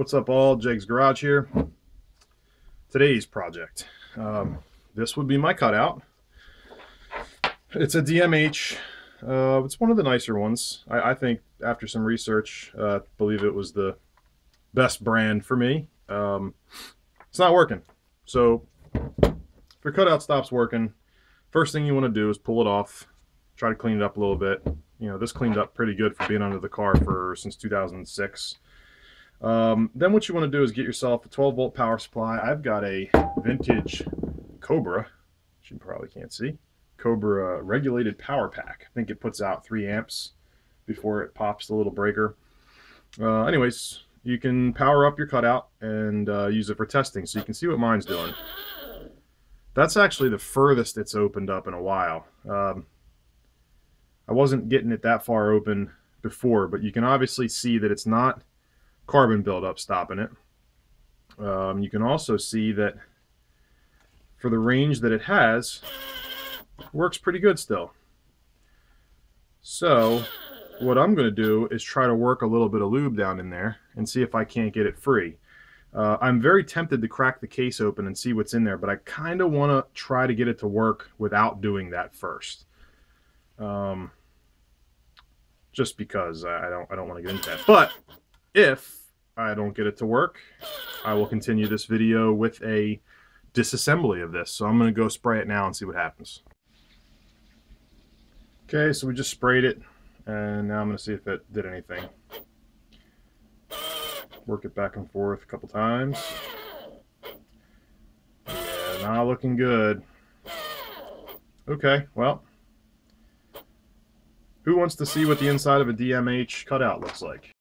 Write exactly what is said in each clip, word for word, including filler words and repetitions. What's up all, J E G's Garage here. Today's project. Um, this would be my cutout. It's a D M H. Uh, it's one of the nicer ones. I, I think after some research, I uh, believe it was the best brand for me. Um, it's not working. So if your cutout stops working, first thing you want to do is pull it off, try to clean it up a little bit. You know, this cleaned up pretty good for being under the car for since two thousand six. Um, then what you want to do is get yourself a twelve volt power supply. I've got a vintage Cobra, which you probably can't see, Cobra regulated power pack. I think it puts out three amps before it pops the little breaker. Uh, anyways, you can power up your cutout and uh, use it for testing, so you can see what mine's doing. That's actually the furthest it's opened up in a while. Um, I wasn't getting it that far open before, but you can obviously see that it's not carbon buildup stopping it. Um, you can also see that for the range that it has, it works pretty good still. So what I'm going to do is try to work a little bit of lube down in there and see if I can't get it free. Uh, I'm very tempted to crack the case open and see what's in there, but I kind of want to try to get it to work without doing that first. Um, just because I don't, I don't want to get into that. But if I don't get it to work, I will continue this video with a disassembly of this. So I'm going to go spray it now and see what happens. Okay, so we just sprayed it, and now I'm going to see if it did anything. Work it back and forth a couple times. Yeah, not looking good. Okay, well, who wants to see what the inside of a D M H cutout looks like?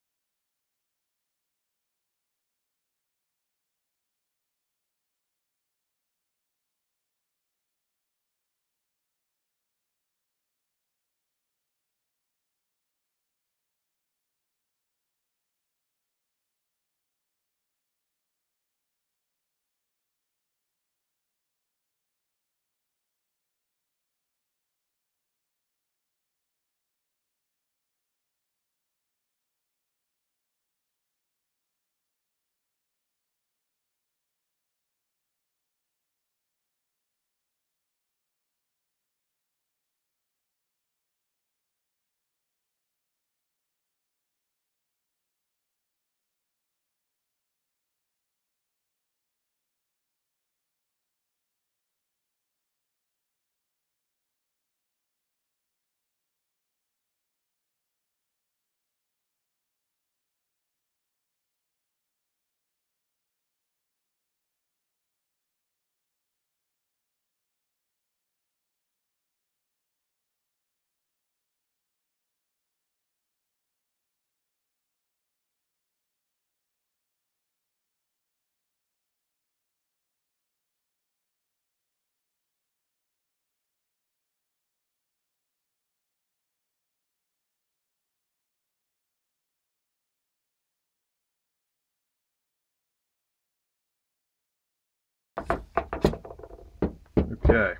Okay,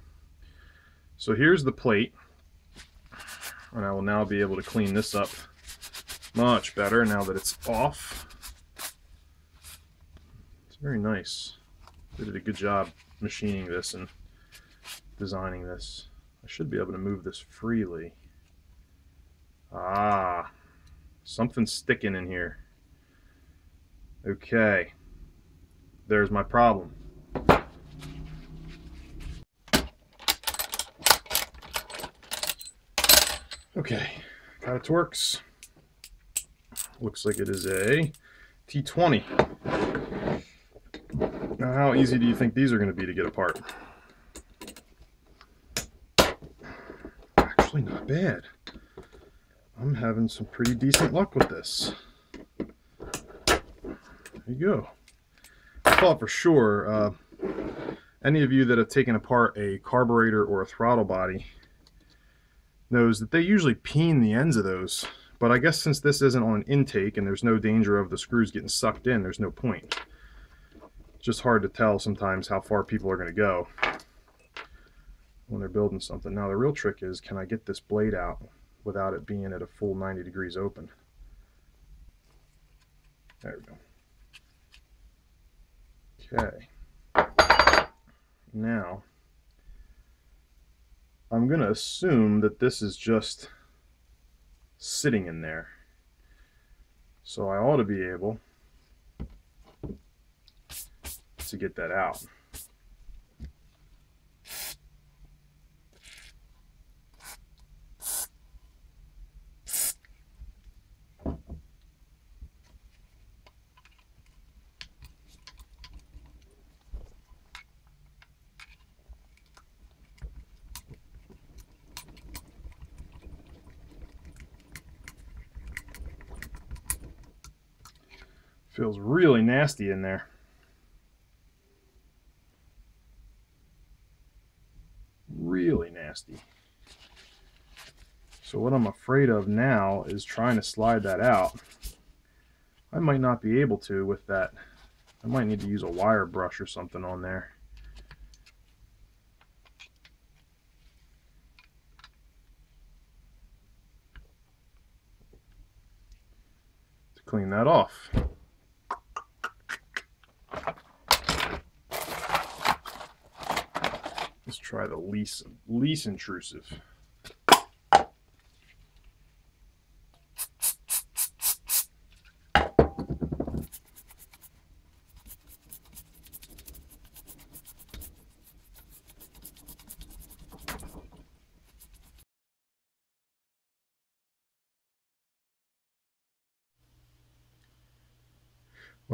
so here's the plate, and I will now be able to clean this up much better now that it's off. It's very nice. They did a good job machining this and designing this. I should be able to move this freely. Ah, something's sticking in here. Okay, there's my problem. Okay, got it to works. Looks like it is a T twenty. Now, how easy do you think these are going to be to get apart? Actually, not bad. I'm having some pretty decent luck with this. There you go. I thought for sure, uh, any of you that have taken apart a carburetor or a throttle body knows that they usually peen the ends of those, but I guess since this isn't on an intake and there's no danger of the screws getting sucked in, there's no point. It's just hard to tell sometimes how far people are going to go when they're building something. Now the real trick is, can I get this blade out without it being at a full ninety degrees open? There we go. Okay. Now, I'm going to assume that this is just sitting in there. So I ought to be able to get that out. Feels really nasty in there. Really nasty. So what I'm afraid of now is trying to slide that out. I might not be able to with that. I might need to use a wire brush or something on there. To clean that off. Let's try the least least intrusive. Well,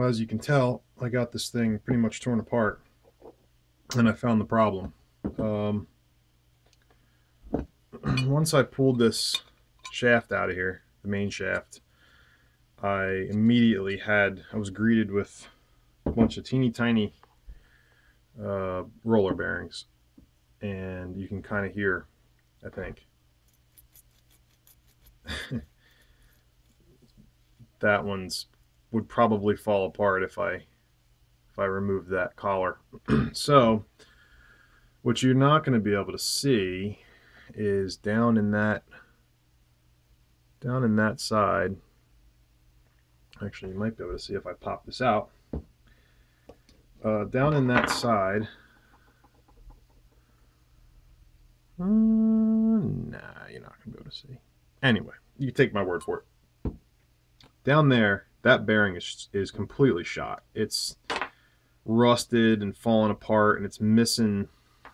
as you can tell, I got this thing pretty much torn apart, and I found the problem. Um, once I pulled this shaft out of here, the main shaft, I immediately had, I was greeted with a bunch of teeny tiny uh, roller bearings, and you can kind of hear, I think, that one's would probably fall apart if I, if I removed that collar. So, what you're not going to be able to see is down in that down in that side. Actually, you might be able to see if I pop this out. Uh, down in that side. Uh, nah, you're not going to be able to see. Anyway, you take my word for it. Down there, that bearing is is completely shot. It's rusted and fallen apart, and it's missing.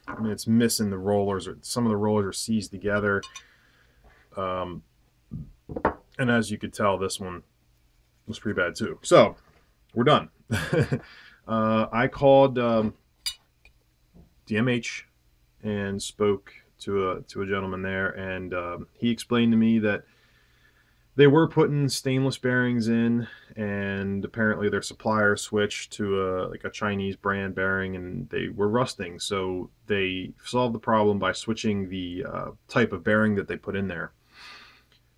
I mean, it's missing the rollers, or some of the rollers are seized together. Um, and as you could tell, this one was pretty bad too. So we're done. uh, I called um, D M H and spoke to a to a gentleman there, and um, he explained to me that they were putting stainless bearings in, and apparently their supplier switched to a, like a Chinese brand bearing, and they were rusting. So they solved the problem by switching the uh, type of bearing that they put in there.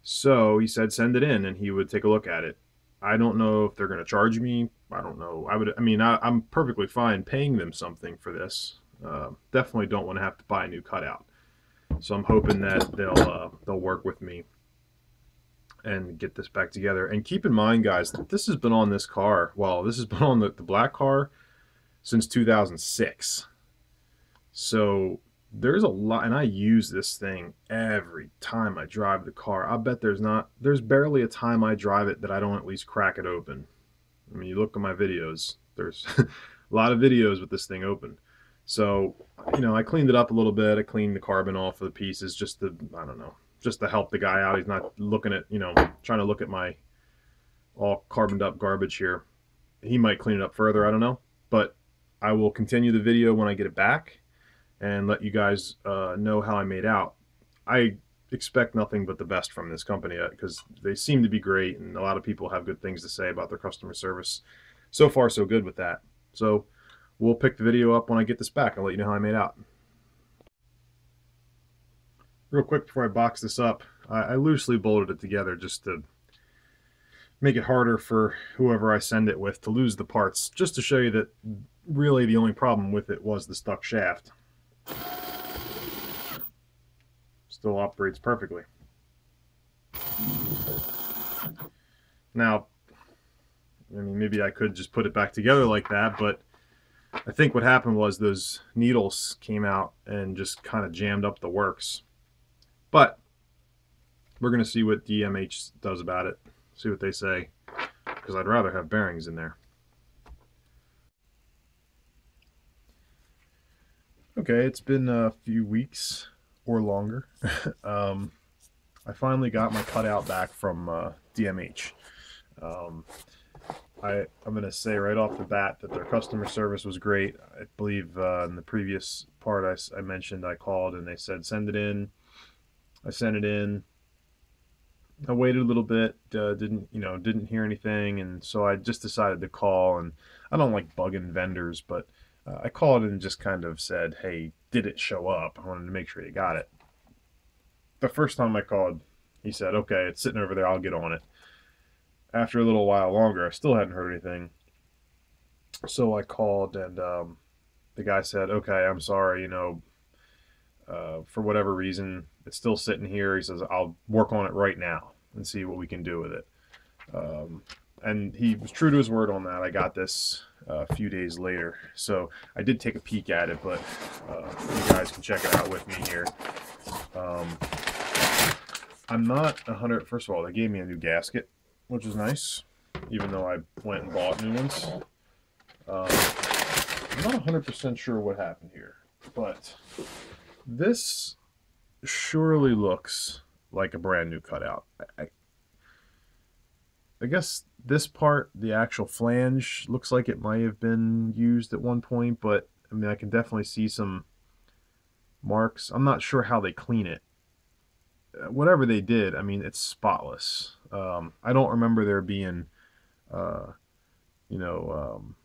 So he said, send it in, and he would take a look at it. I don't know if they're going to charge me. I don't know. I would. I mean, I, I'm perfectly fine paying them something for this. Uh, definitely don't want to have to buy a new cutout. So I'm hoping that they'll uh, they'll work with me and get this back together. And keep in mind, guys, that this has been on this car, well, this has been on the, the black car since two thousand six. So there's a lot, and I use this thing every time I drive the car. I bet there's not, there's barely a time I drive it that I don't at least crack it open. I mean, you look at my videos, there's a lot of videos with this thing open. So, you know, I cleaned it up a little bit. I cleaned the carbon off of the pieces just to, I don't know, just to help the guy out. He's not looking at, you know, trying to look at my all carboned up garbage here. He might clean it up further, I don't know. But I will continue the video when I get it back and let you guys uh, know how I made out. I expect nothing but the best from this company because they seem to be great, and a lot of people have good things to say about their customer service. So far, so good with that. So we'll pick the video up when I get this back. I'll let you know how I made out. Real quick before I box this up, I, I loosely bolted it together just to make it harder for whoever I send it with to lose the parts, just to show you that really the only problem with it was the stuck shaft. Still operates perfectly. Now, I mean, maybe I could just put it back together like that, but I think what happened was those needles came out and just kind of jammed up the works. But we're going to see what D M H does about it, see what they say, because I'd rather have bearings in there. Okay, it's been a few weeks or longer. um, I finally got my cutout back from uh, D M H. Um, I, I'm going to say right off the bat that their customer service was great. I believe uh, in the previous part I, I mentioned I called and they said send it in. I sent it in. I waited a little bit, uh, didn't you know, didn't hear anything, and so I just decided to call. And I don't like bugging vendors, but Uh, I called and just kind of said, hey, did it show up? I wanted to make sure you got it. The first time I called, he said, okay, it's sitting over there, I'll get on it. After a little while longer, I still hadn't heard anything. So I called and um, the guy said, okay, I'm sorry, you know, uh, for whatever reason, it's still sitting here. He says, I'll work on it right now and see what we can do with it. Um, and he was true to his word on that. I got this Uh, a few days later, so I did take a peek at it, but uh, you guys can check it out with me here. um, I'm not a hundred. First of all, they gave me a new gasket, which is nice, even though I went and bought new ones. um, I'm not a hundred percent sure what happened here, but this surely looks like a brand new cutout. I, I guess this part, the actual flange, looks like it might have been used at one point, but I mean, I can definitely see some marks. I'm not sure how they clean it. Whatever they did, I mean, it's spotless. Um, I don't remember there being, uh, you know, um,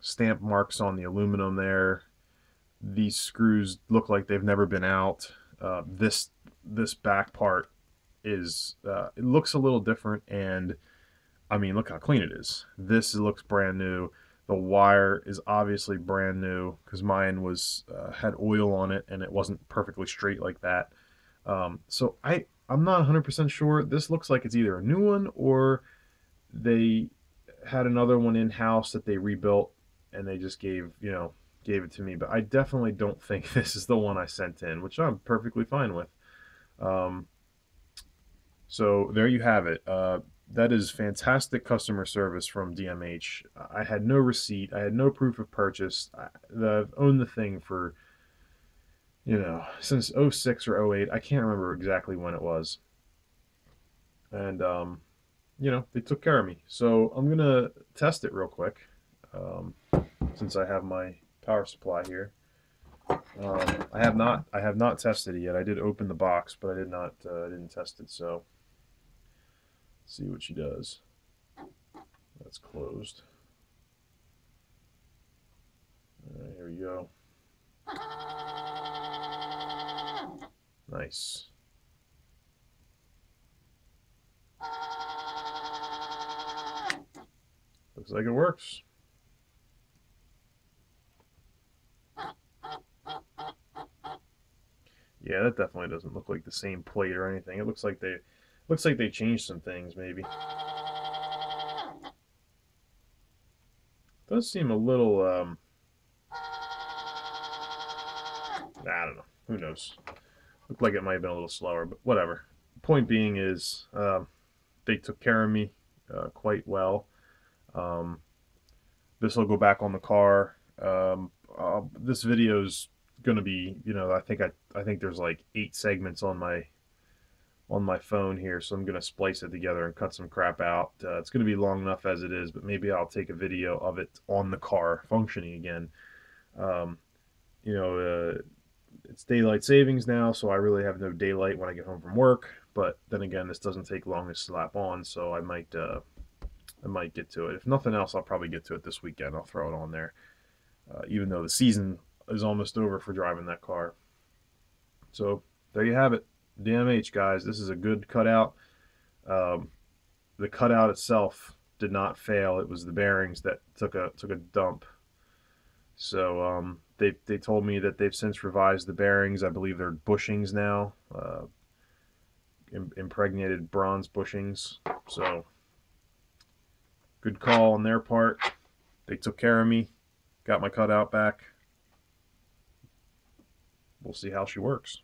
stamp marks on the aluminum there. These screws look like they've never been out. Uh, this this back part is, uh, it looks a little different, and I mean, look how clean it is. This looks brand new. The wire is obviously brand new because mine was uh, had oil on it and it wasn't perfectly straight like that. Um, so I, I'm not a hundred percent sure. This looks like it's either a new one or they had another one in-house that they rebuilt and they just gave, you know, gave it to me. But I definitely don't think this is the one I sent in, which I'm perfectly fine with. Um, so there you have it. Uh, That is fantastic customer service from D M H. I had no receipt. I had no proof of purchase. I, the, I've owned the thing for, you know, since oh six or oh eight. I can't remember exactly when it was. And, um, you know, they took care of me. So I'm going to test it real quick, um, since I have my power supply here. Um, I have not, I have not tested it yet. I did open the box, but I did not, uh, I didn't test it, so... see what she does. That's closed. All right, here we go. Nice. Looks like it works. Yeah, that definitely doesn't look like the same plate or anything. It looks like they Looks like they changed some things, maybe. Does seem a little, um... I don't know. Who knows? Looked like it might have been a little slower, but whatever. Point being is, uh, they took care of me uh, quite well. Um, this will go back on the car. Um, uh, this video's gonna be, you know, I think I, I think there's like eight segments on my... on my phone here, so I'm gonna splice it together and cut some crap out. Uh, it's gonna be long enough as it is, but maybe I'll take a video of it on the car functioning again. Um, you know, uh, it's daylight savings now, so I really have no daylight when I get home from work. But then again, this doesn't take long to slap on, so I might, uh, I might get to it. If nothing else, I'll probably get to it this weekend. I'll throw it on there, uh, even though the season is almost over for driving that car. So there you have it. D M H, guys, this is a good cutout. Um, the cutout itself did not fail. It was the bearings that took a took a dump. So um, they they told me that they've since revised the bearings. I believe they're bushings now, uh, im impregnated bronze bushings. So good call on their part. They took care of me. Got my cutout back. We'll see how she works.